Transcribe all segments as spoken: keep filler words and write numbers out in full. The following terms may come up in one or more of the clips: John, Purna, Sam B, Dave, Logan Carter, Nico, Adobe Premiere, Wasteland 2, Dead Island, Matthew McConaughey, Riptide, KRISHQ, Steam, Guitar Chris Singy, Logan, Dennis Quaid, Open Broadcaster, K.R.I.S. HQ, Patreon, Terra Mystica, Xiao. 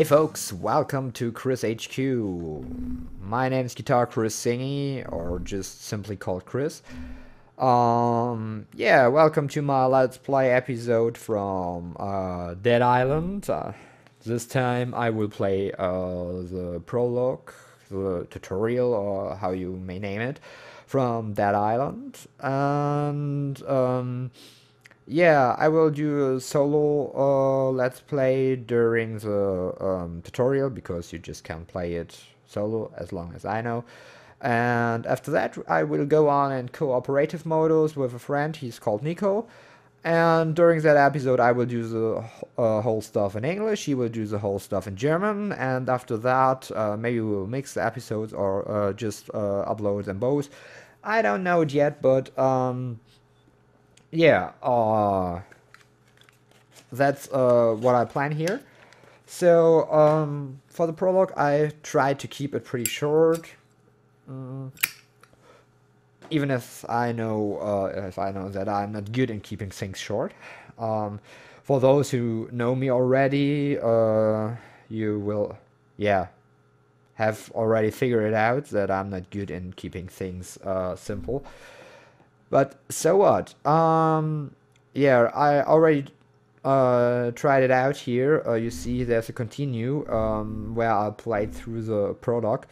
Hey folks, welcome to K R I S H Q. My name is Guitar Chris Singy, or just simply called Chris. Um, yeah, welcome to my Let's Play episode from uh, Dead Island. Uh, this time I will play uh, the prologue, the tutorial, or how you may name it, from Dead Island. And um, yeah, I will do a solo uh, Let's Play during the um, tutorial, because you just can't play it solo, as long as I know. And after that, I will go on in cooperative modus with a friend. He's called Nico. And during that episode, I will do the uh, whole stuff in English, he will do the whole stuff in German, and after that, uh, maybe we'll mix the episodes or uh, just uh, upload them both. I don't know it yet, but... Um, Yeah, uh, that's uh, what I plan here. So, um, for the prologue, I tried to keep it pretty short. Uh, even if I know uh, if I know that I'm not good in keeping things short. Um, for those who know me already, uh, you will, yeah, have already figured out that I'm not good in keeping things uh, simple. But so what? Um, yeah, I already uh, tried it out here. Uh, you see there's a continue um, where I played through the prologue.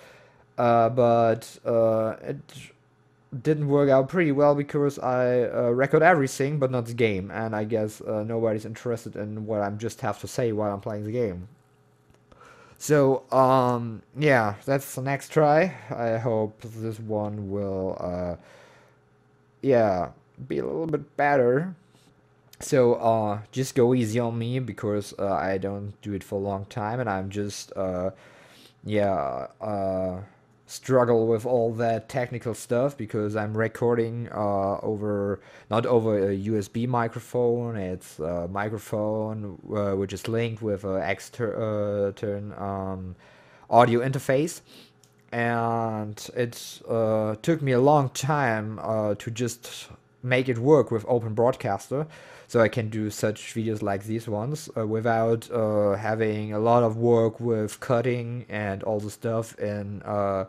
Uh, but uh, it didn't work out pretty well because I uh, record everything but not the game. And I guess uh, nobody's interested in what I just have to say while I'm playing the game. So, um, yeah, that's the next try. I hope this one will... Uh, yeah, be a little bit better. So uh just go easy on me, because uh, I don't do it for a long time, and I'm just uh yeah uh struggle with all that technical stuff, because I'm recording uh over not over a U S B microphone. It's a microphone uh, which is linked with an external uh, um audio interface. And it uh, took me a long time uh, to just make it work with Open Broadcaster, so I can do such videos like these ones uh, without uh, having a lot of work with cutting and all the stuff in uh,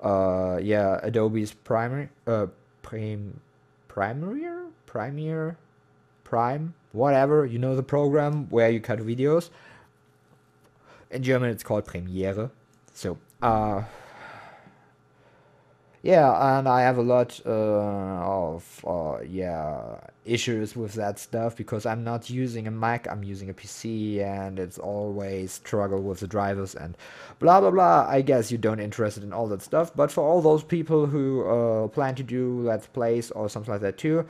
uh, yeah Adobe's Premiere, uh, Prime, Premiere, Premiere, Prime, whatever, you know, the program where you cut videos. In German, it's called Premiere. So. Uh, yeah, and I have a lot uh, of uh, yeah issues with that stuff, because I'm not using a Mac, I'm using a P C, and it's always struggle with the drivers and blah blah blah. I guess you don't interested in all that stuff, but for all those people who uh, plan to do Let's Plays or something like that too,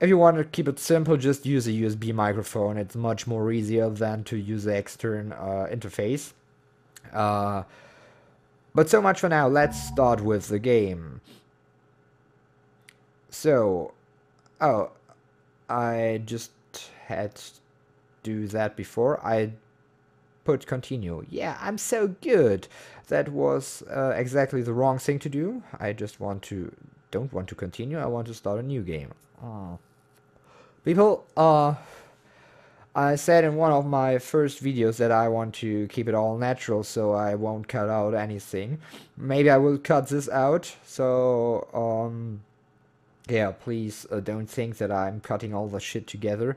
if you want to keep it simple, just use a U S B microphone. It's much more easier than to use the external uh, interface. Uh, But so much for now. Let's start with the game. So, oh, I just had to do that before. I put continue. Yeah, I'm so good. That was uh, exactly the wrong thing to do. I just want to, don't want to continue. I want to start a new game. Oh. People, uh... I said in one of my first videos that I want to keep it all natural, so I won't cut out anything. Maybe I will cut this out, so um, yeah, please uh, don't think that I'm cutting all the shit together.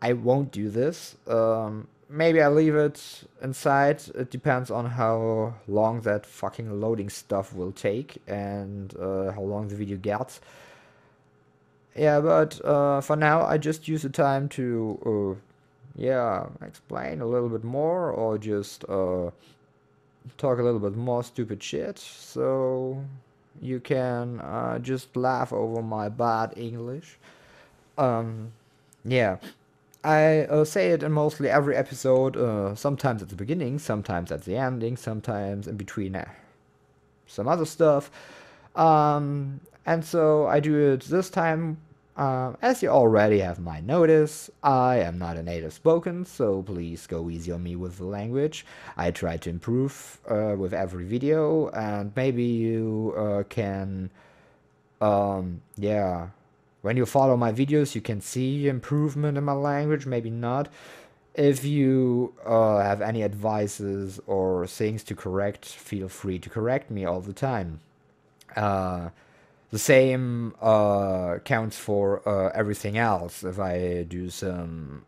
I won't do this. Um, maybe I leave it inside. It depends on how long that fucking loading stuff will take and uh, how long the video gets. Yeah, but uh, for now I just use the time to... Uh, yeah, explain a little bit more, or just uh, talk a little bit more stupid shit, so you can uh, just laugh over my bad English. Um, yeah, I uh, say it in mostly every episode, uh, sometimes at the beginning, sometimes at the ending, sometimes in between uh, some other stuff. Um, and so I do it this time. Uh, as you already have might notice, I am not a native spoken, so please go easy on me with the language. I try to improve uh, with every video, and maybe you uh, can, um, yeah, when you follow my videos you can see improvement in my language, maybe not. If you uh, have any advices or things to correct, feel free to correct me all the time. Uh, the same uh, counts for uh, everything else. If I do some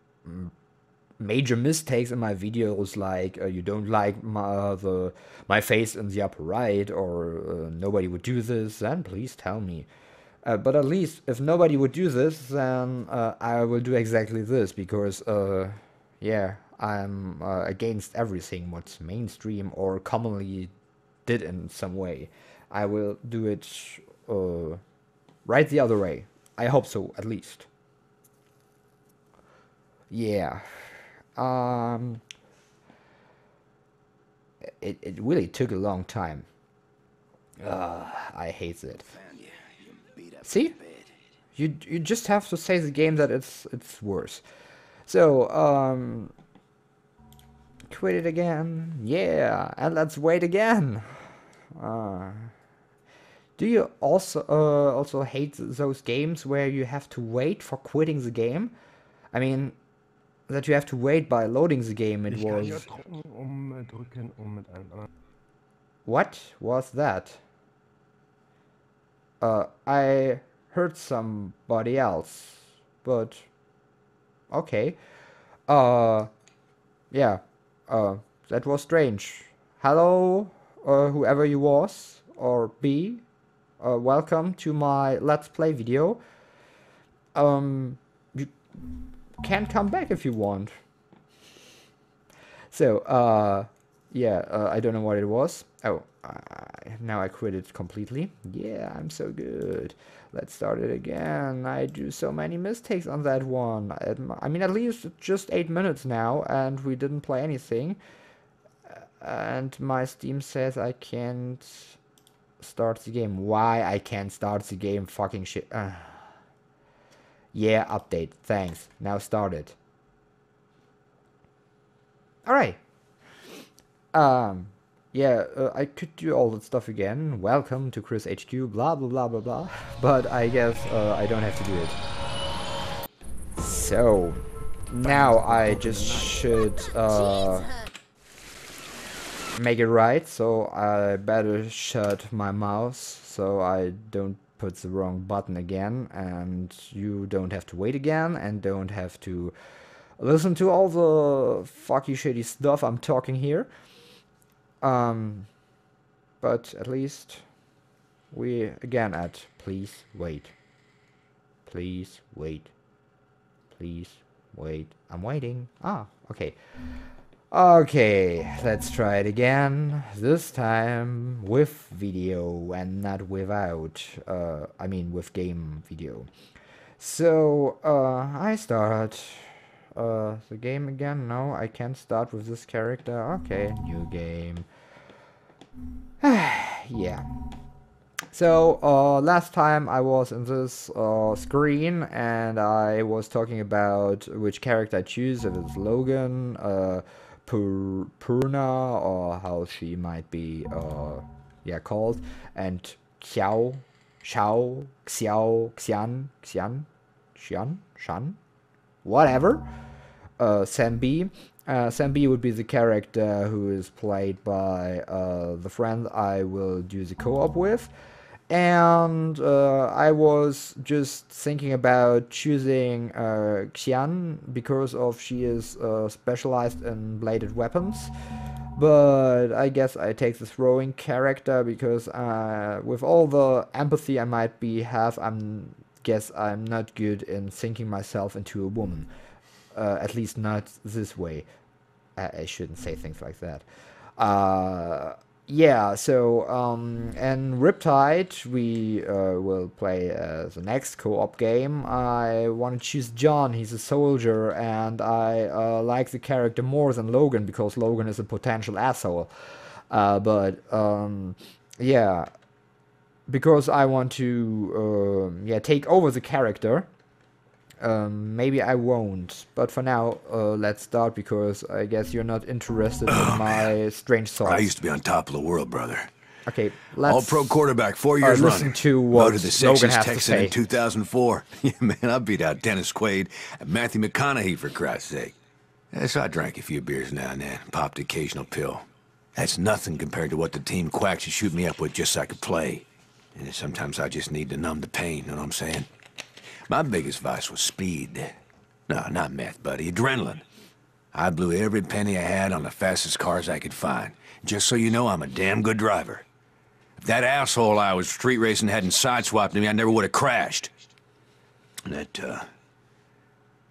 major mistakes in my videos, like uh, you don't like my, uh, the, my face in the upper right, or uh, nobody would do this, then please tell me. Uh, but at least if nobody would do this, then uh, I will do exactly this, because... Uh, Yeah, I'm uh, against everything what's mainstream or commonly did in some way. I will do it uh, right the other way. I hope so, at least. Yeah. Um, it, it really took a long time. Uh, I hate it. See? You, you just have to say the game that it's, it's worse. So, um, quit it again, yeah, and let's wait again. Uh, do you also uh, also hate those games where you have to wait for quitting the game? I mean, that you have to wait by loading the game, it was... What was that? Uh, I heard somebody else, but... Okay. Uh, yeah. Uh, that was strange. Hello, uh, whoever you was, or be. Uh, welcome to my Let's Play video. Um, you can come back if you want. So, uh, yeah, uh, I don't know what it was. Oh, I, now I quit it completely. Yeah, I'm so good. Let's start it again. I do so many mistakes on that one. I mean, at least just eight minutes now, and we didn't play anything. And my Steam says I can't start the game. Why I can't start the game? Fucking shit. Uh. Yeah, update. Thanks. Now start it. Alright. Um... Yeah, uh, I could do all that stuff again. Welcome to K R I S H Q, blah blah blah blah blah. But I guess uh, I don't have to do it. So, now I just should uh, make it right. So I better shut my mouse so I don't put the wrong button again. And you don't have to wait again and don't have to listen to all the fucky shitty stuff I'm talking here. Um, but at least we again at please wait, please wait, please wait. I'm waiting. Ah, okay. Okay, let's try it again. This time with video and not without. Uh, I mean with game video. So uh, I start. Uh, the game again? No, I can't start with this character. Okay, new game. Yeah. So, uh, last time I was in this uh, screen and I was talking about which character I choose, if it's Logan, uh, Pur Purna, or how she might be uh, yeah, called, and Xiao, Xiao, Xiao, Xian, Xian, Xian, Shan, whatever. Uh, Sam B. Uh, Sam B would be the character who is played by uh, the friend I will do the co-op with. And uh, I was just thinking about choosing uh, Xian because of she is uh, specialized in bladed weapons. But I guess I take the throwing character because uh, with all the empathy I might be have, I'm guess I'm not good in thinking myself into a woman. Uh, at least not this way. I, I shouldn't say things like that. Uh, yeah, so, um, and Riptide, we uh, will play uh, the next co-op game. I want to choose John, he's a soldier, and I uh, like the character more than Logan, because Logan is a potential asshole. Uh, but, um, yeah, because I want to, uh, yeah, take over the character. Um, maybe I won't, but for now, uh, let's start, because I guess you're not interested oh, in my man. strange thoughts. I used to be on top of the world, brother. Okay, let's... All-pro quarterback, four years uh, listen running. to what to the Logan has Texan to say. in two thousand four. Yeah, man, I beat out Dennis Quaid and Matthew McConaughey, for Christ's sake. So I drank a few beers now and then, popped the occasional pill. That's nothing compared to what the team quacks should shoot me up with just so I could play. And sometimes I just need to numb the pain, you know what I'm saying? My biggest vice was speed. No, not meth, buddy. Adrenaline. I blew every penny I had on the fastest cars I could find. Just so you know, I'm a damn good driver. If that asshole I was street racing hadn't sideswiped me, I never would have crashed. And that, uh,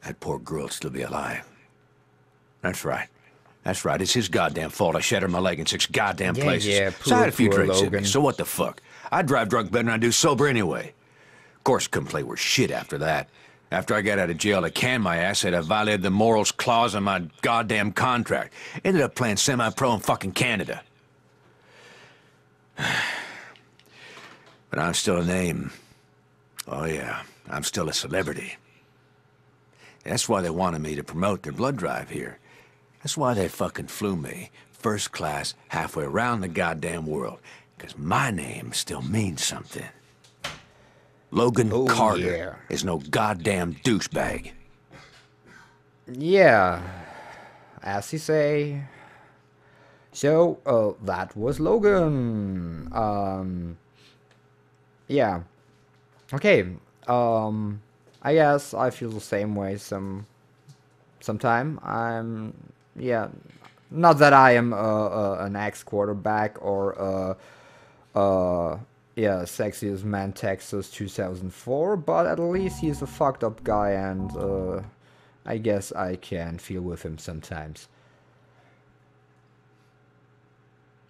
that poor girl would still be alive. That's right. That's right. It's his goddamn fault I shattered my leg in six goddamn yeah, places. Yeah, poor, so I had a few drinks in me, so what the fuck? I drive drunk better than I do sober anyway. Of course, couldn't play worth shit after that. After I got out of jail, to can my ass said I violated the morals clause in my goddamn contract. Ended up playing semi-pro in fucking Canada. But I'm still a name. Oh, yeah. I'm still a celebrity. That's why they wanted me to promote their blood drive here. That's why they fucking flew me, first class, halfway around the goddamn world. Because my name still means something. Logan oh, Carter yeah. is no goddamn douchebag. Yeah. As you say. So, uh, that was Logan. Um, yeah. Okay. Um, I guess I feel the same way some sometime. I'm... Yeah, not that I am uh, uh, an ex-quarterback or uh, uh, yeah, sexiest man Texas two thousand four, but at least he's a fucked up guy, and uh, I guess I can feel with him sometimes.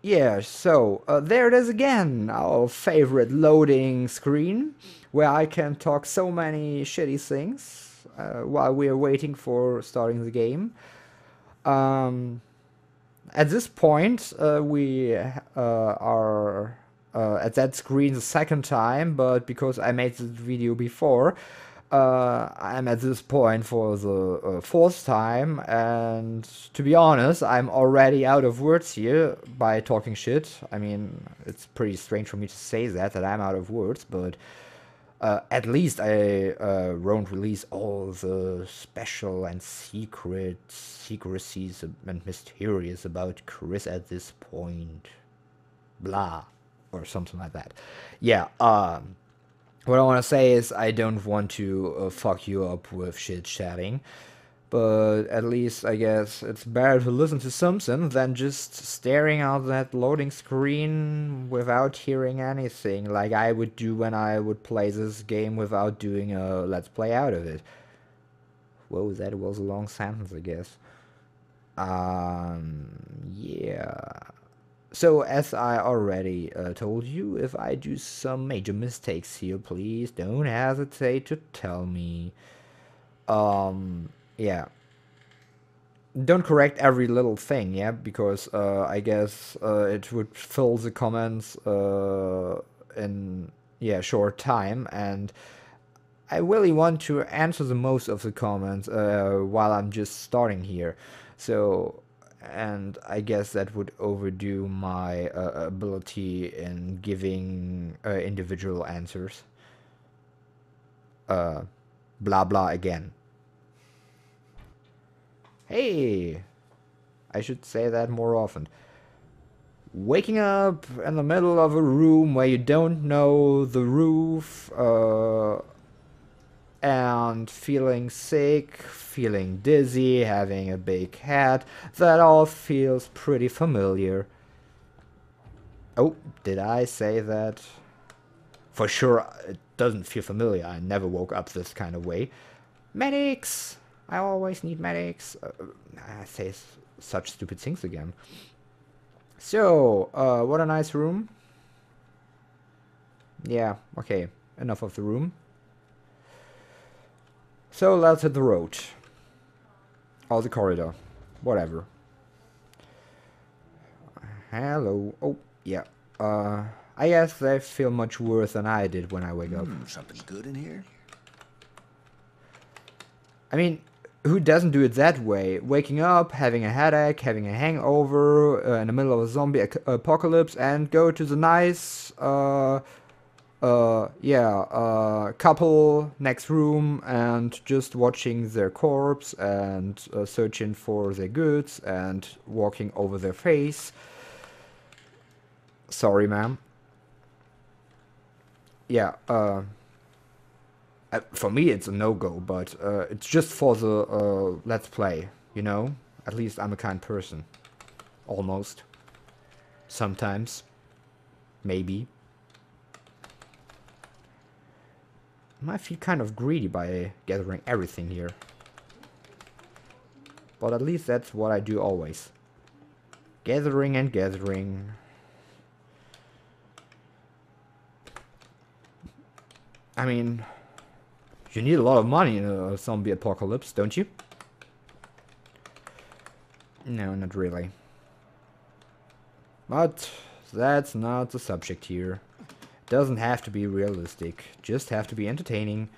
Yeah, so uh, there it is again, our favorite loading screen, where I can talk so many shitty things uh, while we are waiting for starting the game. Um, at this point, uh, we uh, are uh, at that screen the second time, but because I made this video before, uh, I'm at this point for the uh, fourth time, and to be honest, I'm already out of words here by talking shit. I mean, it's pretty strange for me to say that, that I'm out of words, but... Uh, at least I uh, won't release all the special and secret secrecies and mysterious about K R I S at this point. Blah. Or something like that. Yeah, um, what I want to say is I don't want to uh, fuck you up with shit-chatting. But at least, I guess, it's better to listen to something than just staring at that loading screen without hearing anything, like I would do when I would play this game without doing a let's play out of it. Whoa, that was a long sentence, I guess. Um, yeah. So, as I already uh, told you, if I do some major mistakes here, please don't hesitate to tell me. Um... Yeah. Don't correct every little thing, yeah, because uh, I guess uh, it would fill the comments uh, in yeah short time, and I really want to answer the most of the comments uh, while I'm just starting here. So, and I guess that would overdo my uh, ability in giving uh, individual answers. Uh, blah blah again. Hey, I should say that more often. Waking up in the middle of a room where you don't know the roof, uh, and feeling sick, feeling dizzy, having a big head, that all feels pretty familiar. Oh, did I say that? For sure, it doesn't feel familiar. I never woke up this kind of way. Medics! I always need medics. Uh, I say such stupid things again. So, uh, what a nice room. Yeah, okay. Enough of the room. So, let's hit the road. Or the corridor. Whatever. Hello. Oh, yeah. Uh, I guess they feel much worse than I did when I wake up. Mm, something good in here? I mean... Who doesn't do it that way? Waking up, having a headache, having a hangover, uh, in the middle of a zombie ac apocalypse, and go to the nice uh, uh, yeah, uh, couple next room and just watching their corpse and uh, searching for their goods and walking over their face. Sorry, ma'am. Yeah, uh, for me it's a no-go, but uh, it's just for the uh, let's play, you know? At least I'm a kind person. Almost. Sometimes. Maybe. I feel kind of greedy by gathering everything here. But at least that's what I do always. Gathering and gathering. I mean, you need a lot of money in a zombie apocalypse, don't you? No, not really. But that's not the subject here. Doesn't have to be realistic, just have to be entertaining.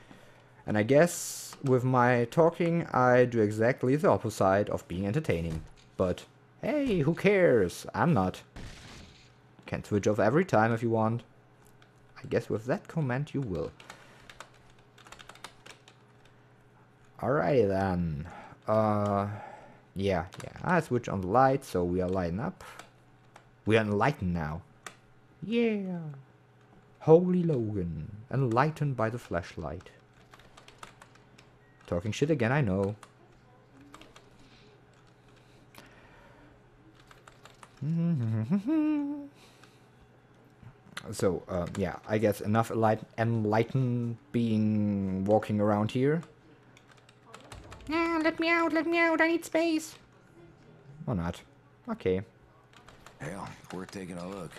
And I guess with my talking I do exactly the opposite of being entertaining. But hey, who cares? I'm not. Can switch off every time if you want. I guess with that comment you will. Alrighty then. Uh, yeah, yeah. I switch on the light, so we are lighting up. We are enlightened now. Yeah. Holy Logan, enlightened by the flashlight. Talking shit again, I know. So, um, yeah, I guess enough enlight enlightened being walking around here. Yeah, let me out, let me out, I need space. Or not. Okay. Hell, we're taking a look.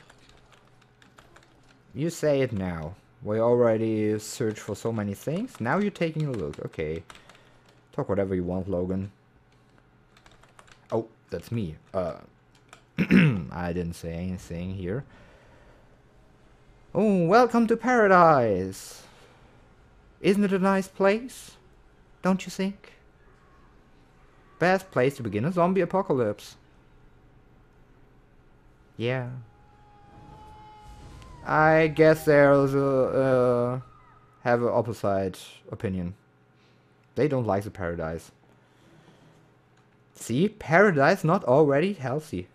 You say it now. We already searched for so many things. Now you're taking a look. Okay. Talk whatever you want, Logan. Oh, that's me. Uh, I didn't say anything here. Oh, welcome to paradise. Isn't it a nice place? Don't you think? Best place to begin a zombie apocalypse. Yeah. I guess there's a, uh, have an opposite opinion. They don't like the paradise. See? Paradise not already healthy.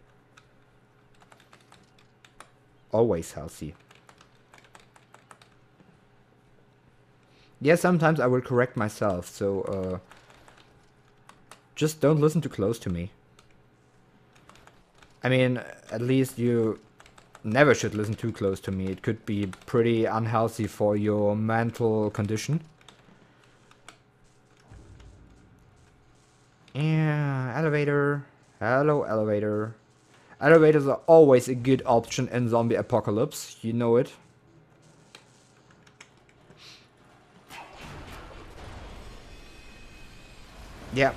Always healthy. Yeah, sometimes I will correct myself, so, uh, just don't listen too close to me. I mean, at least you... never should listen too close to me. It could be pretty unhealthy for your mental condition. Yeah, elevator. Hello, elevator. Elevators are always a good option in zombie apocalypse. You know it. Yeah.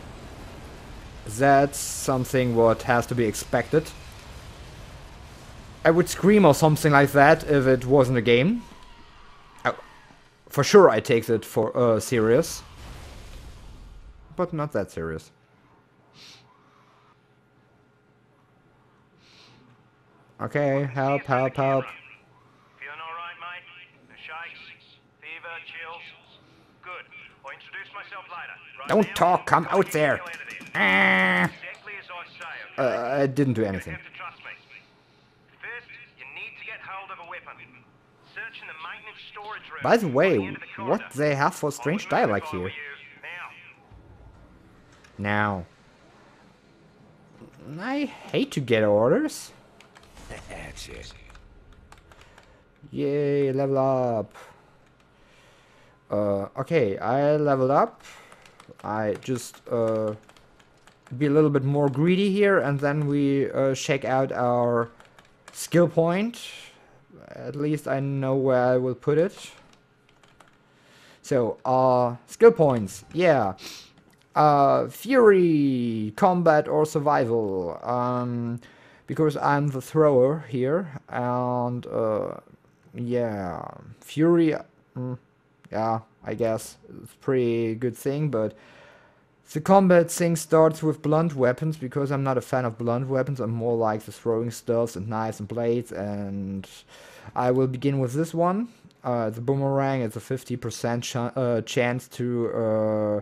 That's something what has to be expected. I would scream or something like that if it wasn't a game. Oh, for sure I take it for uh, serious. But not that serious. Okay, help, help, help. Feeling alright, mate? The shakes, fever, chills. Good. I'll introduce myself later. Don't talk, come out there. Uh, I didn't do anything. By the way, what they have for strange dialect here. Now. I hate to get orders. Yay, level up. Uh, okay, I leveled up. I just uh, be a little bit more greedy here and then we uh, check out our skill point. At least I know where I will put it. So, uh, skill points, yeah. Uh, fury, combat or survival. Um, because I'm the thrower here. And, uh, yeah. Fury, mm, yeah, I guess it's a pretty good thing, but... the combat thing starts with blunt weapons, because I'm not a fan of blunt weapons. I'm more like the throwing stuffs and knives and blades, and I will begin with this one. Uh, the boomerang is a fifty percent ch uh, chance to uh,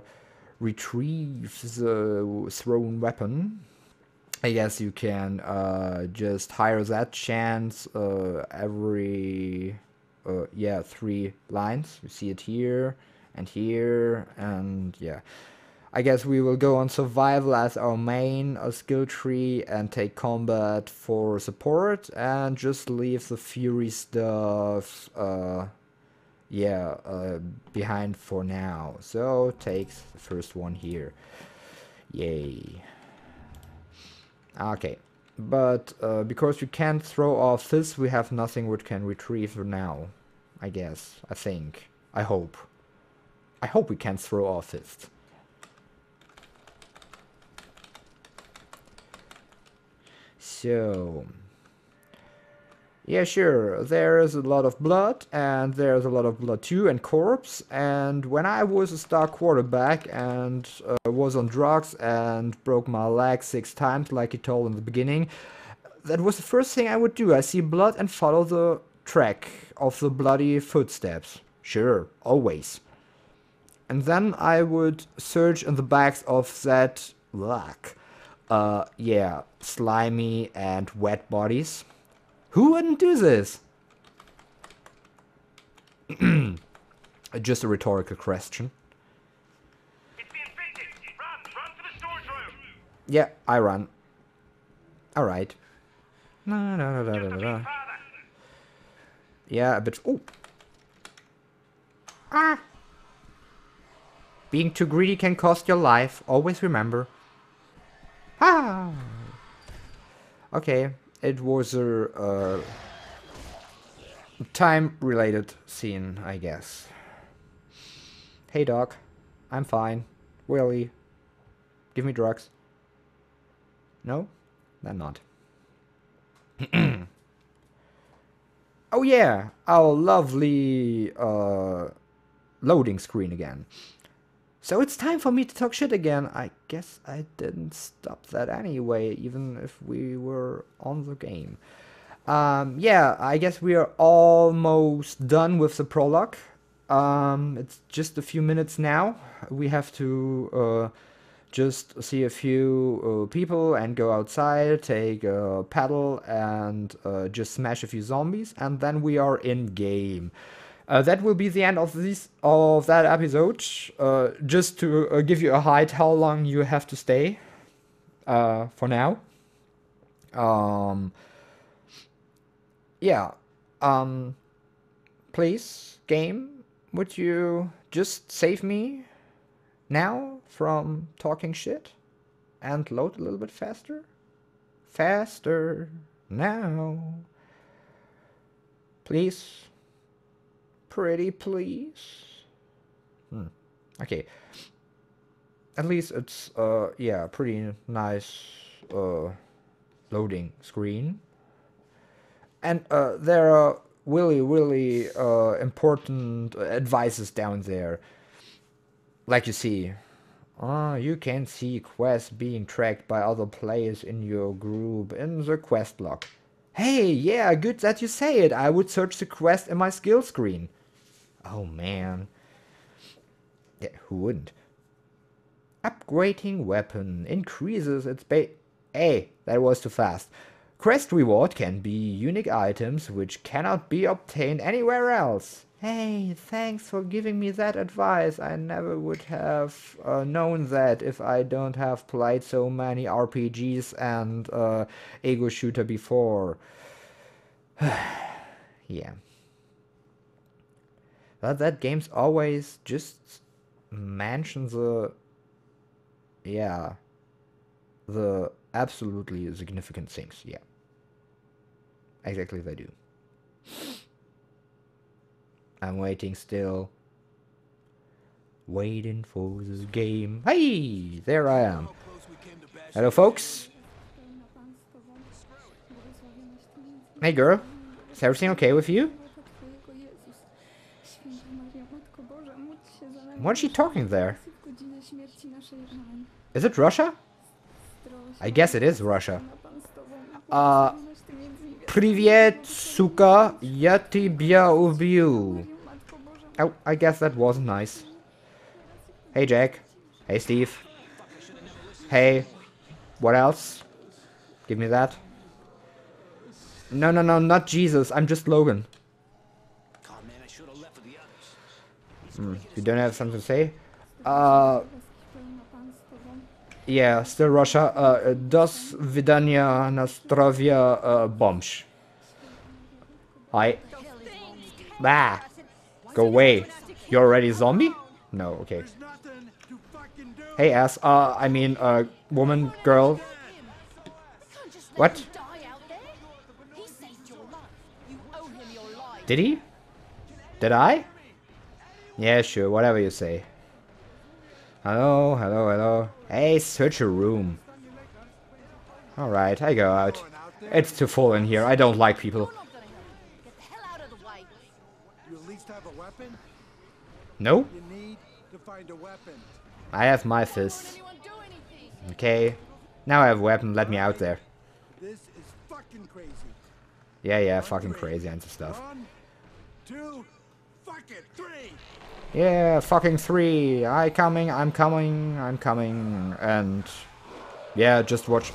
retrieve the thrown weapon. I guess you can uh, just hire that chance uh, every, uh, yeah, three lines. You see it here and here, and yeah. I guess we will go on survival as our main uh, skill tree and take combat for support and just leave the fury stuff, uh, yeah, uh, behind for now. So take the first one here. Yay. Okay, but uh, because we can't throw off this, we have nothing which can retrieve for now, I guess, I think, I hope. I hope we can't throw off this. So, yeah, sure, there is a lot of blood, and there is a lot of blood too, and corpse, and when I was a star quarterback and uh, was on drugs and broke my leg six times, like you told in the beginning, that was the first thing I would do. I see blood and follow the track of the bloody footsteps. Sure, always. And then I would search in the backs of that luck. Uh, yeah, slimy and wet bodies. Who wouldn't do this? Just a rhetorical question. It's been infected. Run, run to the storage room. Yeah, I run. All right. No, no, no, no, no, no. Yeah, a bit. Oh. Ah. Being too greedy can cost your life. Always remember. Ah. Okay. It was a uh, time-related scene, I guess. Hey, Doc. I'm fine. Willie. Give me drugs. No? Then not. Oh, yeah! Our lovely uh, loading screen again. So it's time for me to talk shit again. I guess I didn't stop that anyway, even if we were on the game. Um, yeah, I guess we are almost done with the prologue. Um, it's just a few minutes now. We have to uh, just see a few uh, people and go outside, take a paddle and uh, just smash a few zombies, and then we are in game. Uh, that will be the end of this of that episode. Uh, just to uh, give you a hint how long you have to stay uh, for now. Um, yeah. Um, please, game, would you just save me now from talking shit and load a little bit faster? Faster now. Please. Pretty please. Hmm. Okay. At least it's uh yeah, pretty nice uh loading screen. And uh there are really really uh important advices down there. Like you see. Uh, you can see quests being tracked by other players in your group in the quest log. Hey, yeah, good that you say it. I would search the quest in my skill screen. Oh man, yeah, who wouldn't? Upgrading weapon increases its ba- Hey, that was too fast. Quest reward can be unique items which cannot be obtained anywhere else. Hey, thanks for giving me that advice. I never would have uh, known that if I don't have played so many R P Gs and uh, ego shooter before. Yeah. But that games always just mention the, yeah, the absolutely significant things, yeah. Exactly they do. I'm waiting still. Waiting for this game. Hey! There I am. Hello, folks. Hey, girl. Is everything okay with you? What's she talking there? Is it Russia? I guess it is Russia. Uh, Привет, сука, я тебя убью. I, I guess that wasn't nice. Hey, Jack. Hey, Steve. Hey. What else? Give me that. No, no, no, not Jesus. I'm just Logan. Mm, you don't have something to say? Uh... Yeah, still Russia. Uh, dos vidania nastrovia uh, bombs. Hi. Bah! Go away. You're already a zombie? No, okay. Hey, ass. Uh, I mean, uh, woman, girl. What? Did he? Did I? Yeah, sure, whatever you say. Hello, hello, hello. Hey, search a room. Alright, I go out. It's too full in here, I don't like people. No? I have my fist. Okay. Now I have a weapon, let me out there. Yeah, yeah, fucking crazy and stuff. Yeah, fucking three. I coming, I'm coming, I'm coming, and yeah, just watch.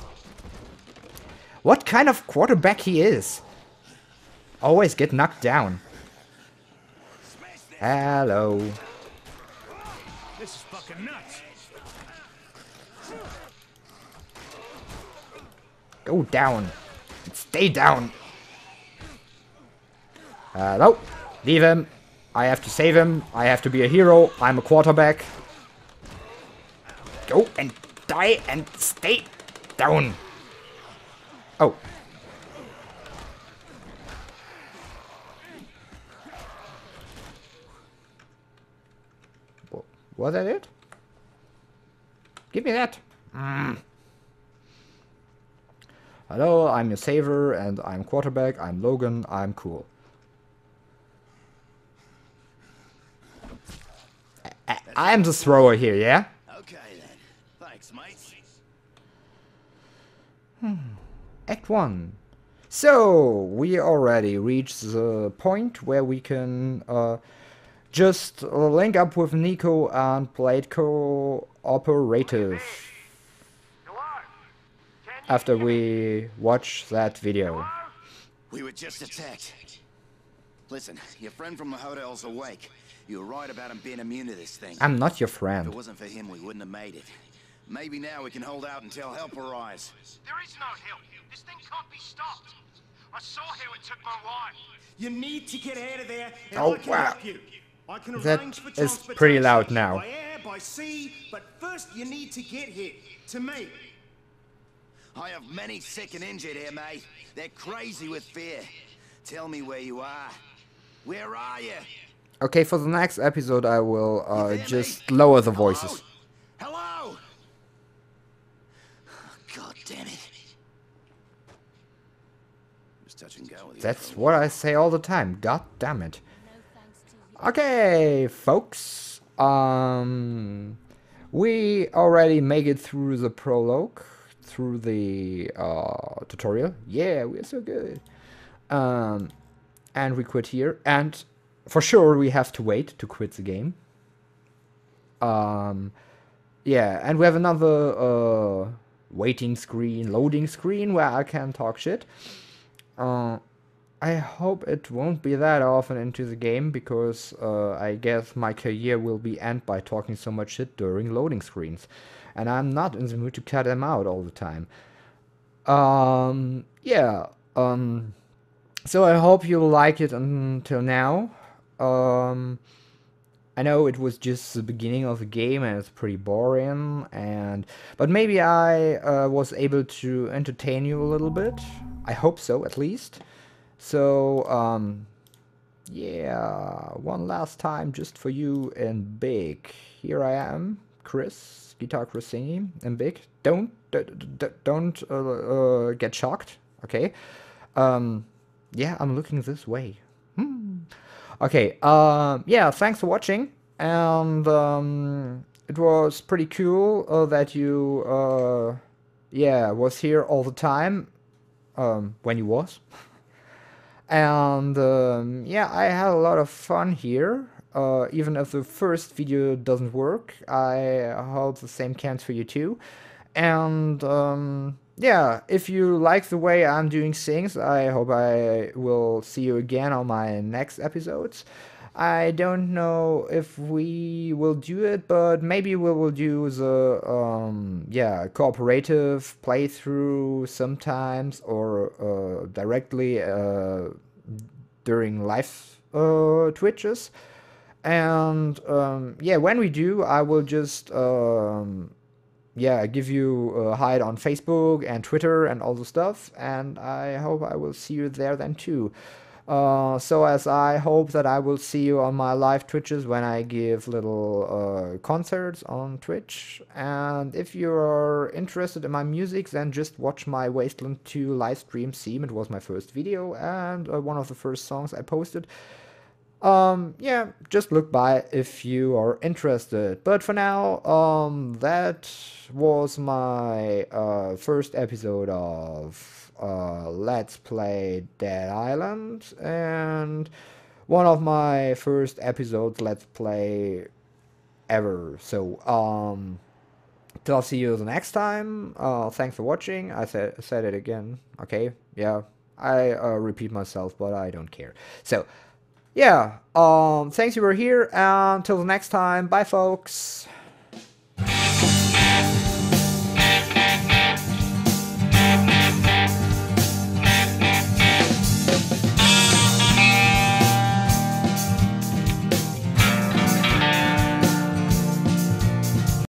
What kind of quarterback he is? Always get knocked down. Hello. This is fucking nuts. Go down. Stay down. Hello. Leave him. I have to save him. I have to be a hero. I'm a quarterback. Go and die and stay down. Oh. Was that it? Give me that. Mm. Hello, I'm your saver and I'm quarterback. I'm Logan. I'm cool. I am the thrower here, yeah? Okay then. Thanks, mate. Hmm. Act one. So, we already reached the point where we can uh, just link up with Nico and play cooperative. After we watch that video. We were just attacked. Listen, your friend from the hotel's awake. You're right about him being immune to this thing. I'm not your friend. If it wasn't for him, we wouldn't have made it. Maybe now we can hold out until help arrives. There is no help. This thing can't be stopped. I saw how it took my wife. You need to get out of there. And oh, I can wow. Help you. I can arrange for transportation. That is pretty loud now. By air, by sea, but first you need to get here. To me. I have many sick and injured here, mate. They're crazy with fear. Tell me where you are. Where are you? Okay, for the next episode I will uh, just lower the voices. Hello? Hello? God damn it. That's what I say all the time. God damn it. Okay, folks. Um, we already make it through the prologue, through the uh, tutorial. Yeah, we're so good. Um, and we quit here. And for sure, we have to wait to quit the game. Um, yeah, and we have another uh, waiting screen, loading screen, where I can talk shit. Uh, I hope it won't be that often into the game, because uh, I guess my career will be ended by talking so much shit during loading screens. And I'm not in the mood to cut them out all the time. Um, yeah, um, so I hope you like it until now. Um, I know it was just the beginning of the game and it's pretty boring, and but maybe I uh, was able to entertain you a little bit. I hope so, at least. So, um, yeah, one last time just for you in big. Here I am, Chris, Guitar Chris singing in big. Don't don't uh, uh, get shocked, okay? Um, yeah, I'm looking this way. Hmm. Okay, um, yeah, thanks for watching, and um, it was pretty cool uh, that you, uh, yeah, was here all the time, um, when you was, and um, yeah, I had a lot of fun here, uh, even if the first video doesn't work, I hope the same counts for you too. And um, yeah, if you like the way I'm doing things, I hope I will see you again on my next episodes. I don't know if we will do it, but maybe we will do the um, yeah cooperative playthrough sometimes, or uh, directly uh, during live uh, Twitches. And um, yeah, when we do, I will just um, yeah give you a hide on Facebook and Twitter and all the stuff. And I hope I will see you there then too. Uh, so as I hope that I will see you on my live Twitches when I give little uh, concerts on Twitch. And if you're interested in my music, then just watch my Wasteland two live stream Steam. It was my first video and uh, one of the first songs I posted. Um, yeah, just look by if you are interested. But for now, um, that was my uh, first episode of... Uh, let's play Dead Island, and one of my first episodes let's play ever. So um till I'll see you the next time. Uh thanks for watching. I said said it again. Okay, yeah, I uh, repeat myself, but I don't care. So yeah, um thanks you were here, and till the next time, bye folks.